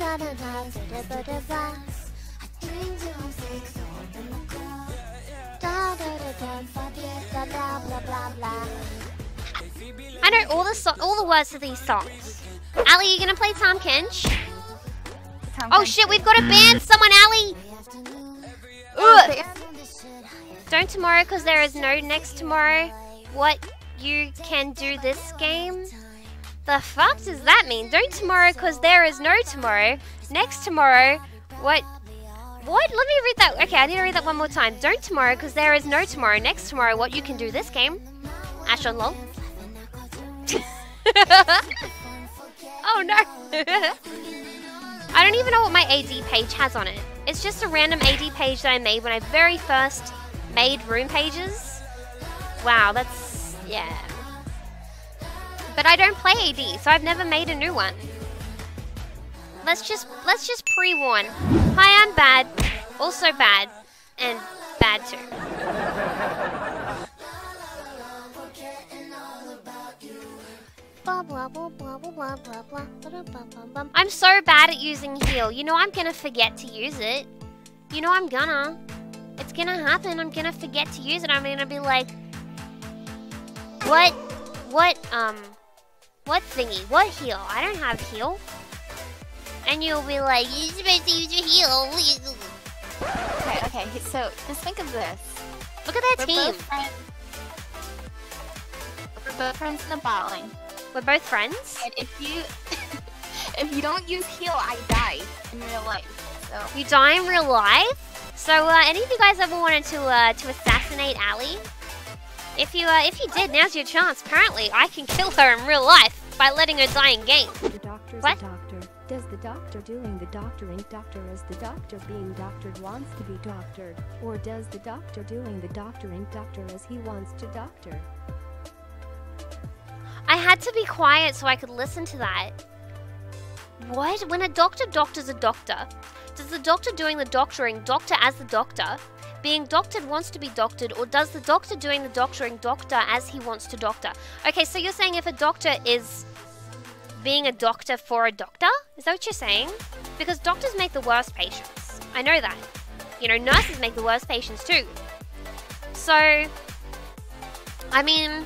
I know all the words to these songs. Ali, you gonna play Tahm Kench? Oh shit, we've gotta ban someone, Ali! Ugh. Don't tomorrow, because there is no next tomorrow. What you can do this game? The fuck does that mean? Don't tomorrow, because there is no tomorrow. Next tomorrow, what? What? Let me read that. Okay, I need to read that one more time. Don't tomorrow, because there is no tomorrow. Next tomorrow, what you can do this game? Ashe on lol. Oh no. I don't even know what my AD page has on it. It's just a random AD page that I made when I very first made room pages. Wow, that's... yeah. But I don't play AD, so I've never made a new one. Let's just pre-warn. Hi, I'm bad. Also bad. And bad too. I'm so bad at using heal. You know I'm gonna forget to use it. You know I'm gonna. It's gonna happen. I'm gonna forget to use it. I'm gonna be like... What thingy? What heal? I don't have heal. And you'll be like, you're supposed to use your heal. Okay, okay, so just think of this. Look at that team. We're both friends in the bowling. We're both friends? And if you if you don't use heal, I die in real life. So. You die in real life? So any of you guys ever wanted to assassinate Ali? If you did, now's your chance. Apparently, I can kill her in real life by letting her die in game. The doctor's what? A doctor. Does the doctor doing the doctoring doctor as the doctor being doctored wants to be doctored? Or does the doctor doing the doctoring doctor as he wants to doctor? I had to be quiet so I could listen to that. What? When a doctor doctors a doctor, does the doctor doing the doctoring doctor as the doctor being doctored wants to be doctored, or does the doctor doing the doctoring doctor as he wants to doctor? Okay, so you're saying if a doctor is being a doctor for a doctor? Is that what you're saying? Because doctors make the worst patients. I know that. You know, nurses make the worst patients too. So, I mean,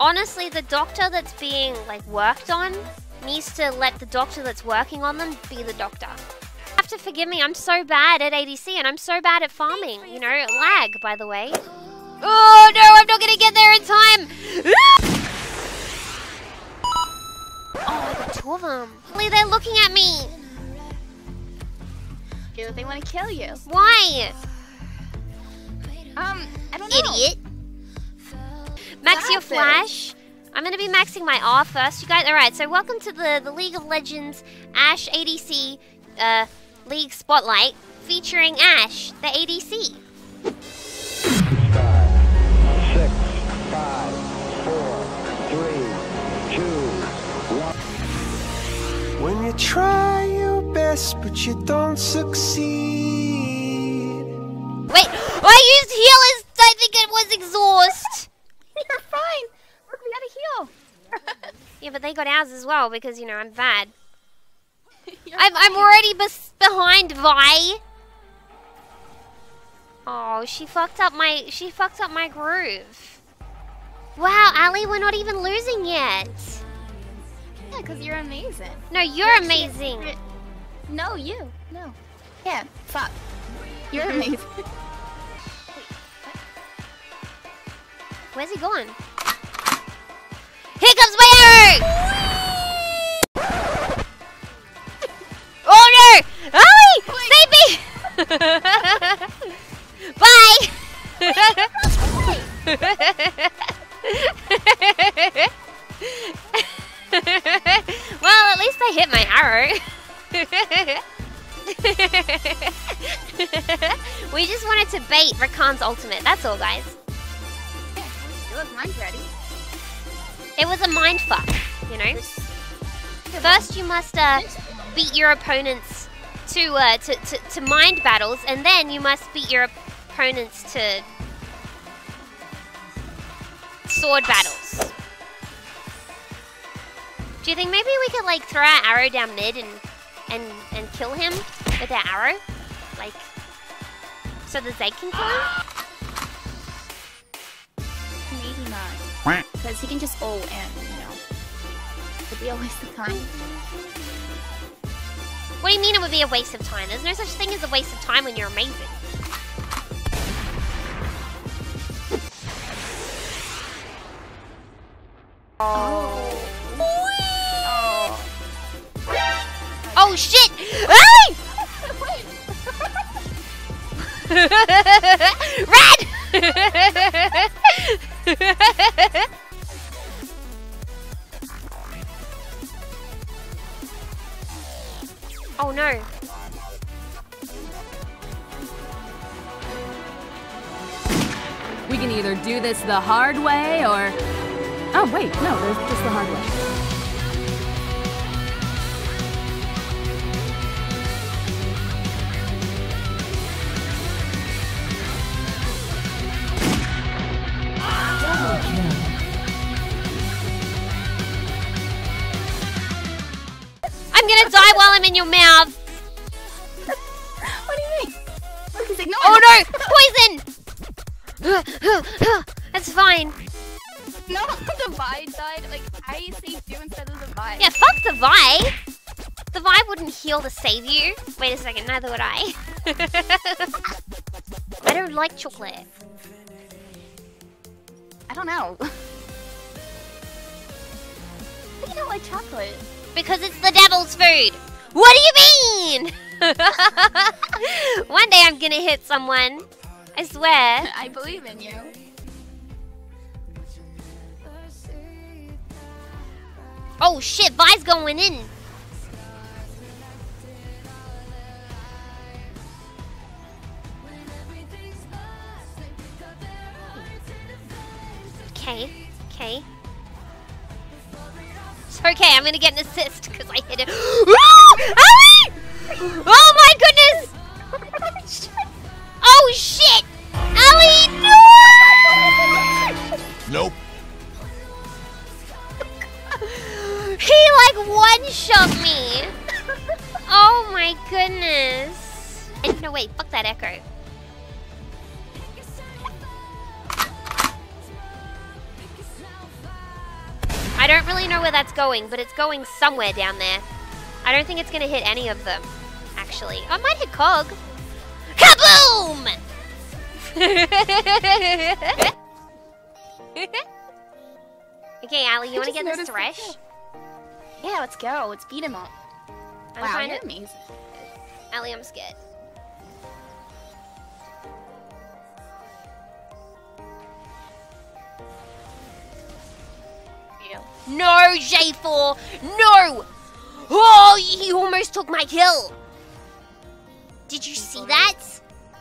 honestly, the doctor that's being like worked on needs to let the doctor that's working on them be the doctor. You have to forgive me, I'm so bad at ADC and I'm so bad at farming. You know, lag, by the way. Oh no, I'm not gonna get there in time! Oh, I got two of them. Lee, they're looking at me. Yeah, they want to kill you. Why? I don't know. Idiot. Max your flash. I'm gonna be maxing my R first, you guys. All right, so welcome to the League of Legends Ashe ADC League Spotlight featuring Ashe, the ADC. 5, 6, 5, 4, 3, 2, 1. When you try your best, but you don't succeed. Wait, I used heal as I think it was exhaust. You're fine. We gotta heal. Yeah, but they got ours as well because, you know, I'm bad. I'm already behind Vi. Oh, she fucked up my groove. Wow, Ali, we're not even losing yet. Yeah, because you're amazing. No, you're amazing. No, you. No. Yeah, fuck. You're amazing. Where's he going? Here comes my arrow! Oh no! Ali! Save me! Bye! Well, at least I hit my arrow. We just wanted to bait Rakan's ultimate, that's all, guys. Mine's ready. It was a mind fuck, you know. First, you must beat your opponents to mind battles, and then you must beat your opponents to sword battles. Do you think maybe we could like throw our arrow down mid and kill him with our arrow? Like, so the Zed can kill him? Maybe not. Because he can just ult and, you know, it would be a waste of time. What do you mean it would be a waste of time? There's no such thing as a waste of time when you're amazing. Oh. Oh. Oh shit! Hey! Red! Oh no. We can either do this the hard way or... Oh wait, no, there's just the hard way. I'm gonna die while I'm in your mouth! What do you mean? He's ignoring. Oh no! Poison! That's fine. No, the Vi died. Like, I saved you instead of the Vi. Yeah, fuck the Vi. The Vi wouldn't heal to save you. Wait a second, neither would I. I don't like chocolate. I don't know. Why do you not like chocolate? Because it's the devil's food. What do you mean? One day I'm gonna hit someone. I swear. I believe in you. Oh shit, Vi's going in. Okay, okay. It's okay, I'm gonna get an assist because I hit it. Ali! Oh my goodness! Oh shit! Ali, no! Nope. He like one-shot me! Oh my goodness! And no wait, fuck that echo. I don't really know where that's going, but it's going somewhere down there. I don't think it's gonna hit any of them, actually. Oh, it might hit Cog. Kaboom! Okay, Ali, you wanna get this Thresh? Yeah, let's go. Let's beat him up. I'm wow, you're amazing. Ali, I'm scared. Yeah. No, J4! No! Oh, he almost took my kill! Did you see that?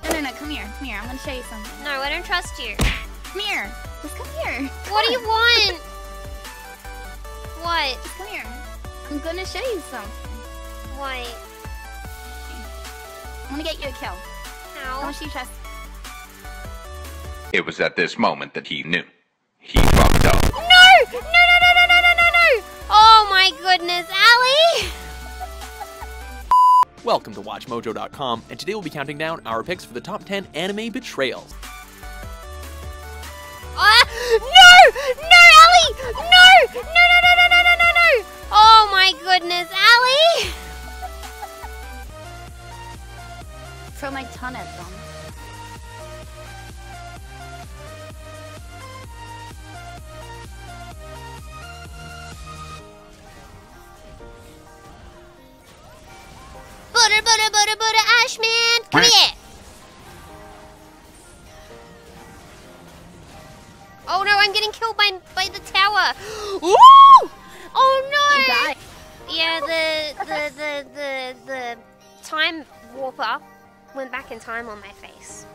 No, no, no. Come here. Come here. I'm gonna show you something. No, I don't trust you. Come here. Just come here. What do you want? What? Just come here. I'm gonna show you something. What? I'm gonna get you a kill. How? Don't you trust me? It was at this moment that he knew. He fucked up. No! No, no, no, no, no, no, no, no! Oh my goodness, Ali! Welcome to WatchMojo.com, and today we'll be counting down our picks for the top 10 anime betrayals. No! No, Ali! No! No, no, no, no, no, no, no, no! Oh my goodness, Ali! Throw my ton at them. Butter, butter, butter, butter, Ashe man! Come here! Oh no, I'm getting killed by the tower. Woo! Oh no! Yeah, the time warper went back in time on my face.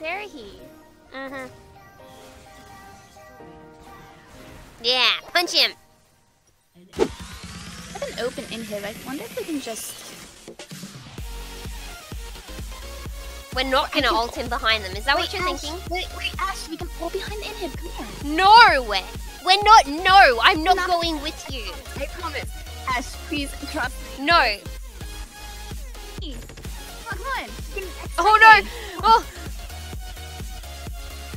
There he. Mm-hmm. Yeah, punch him. With an open inhib, I wonder if we can just. We're not gonna ult him behind them. Is that what you're thinking? Wait, Ashe, we can ult behind the inhib. Come here. No way. We're not. No, I'm not going with you. I promise. Ashe, please trust me. No. Oh, come on. Oh no. Oh.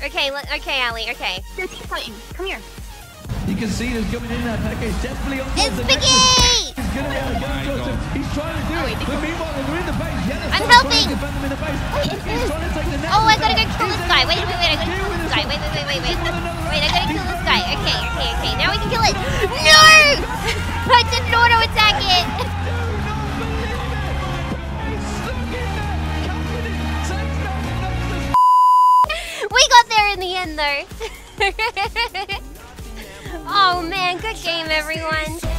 Okay. Okay, Ali. Okay. They're team fighting. Come here. You can see he's coming in that package. Definitely on the Biggie! He's gonna be out of gun. He's trying to do it. But meanwhile, they're in the base. I'm helping. Oh, I gotta go kill this guy. Wait, wait, wait. I gotta kill this guy. Wait, wait, wait, wait, wait. Wait, I gotta kill this guy. Okay, okay, okay. Now we can kill it. No! I didn't auto attack it. We got there in the end, though. Oh man, good game, everyone.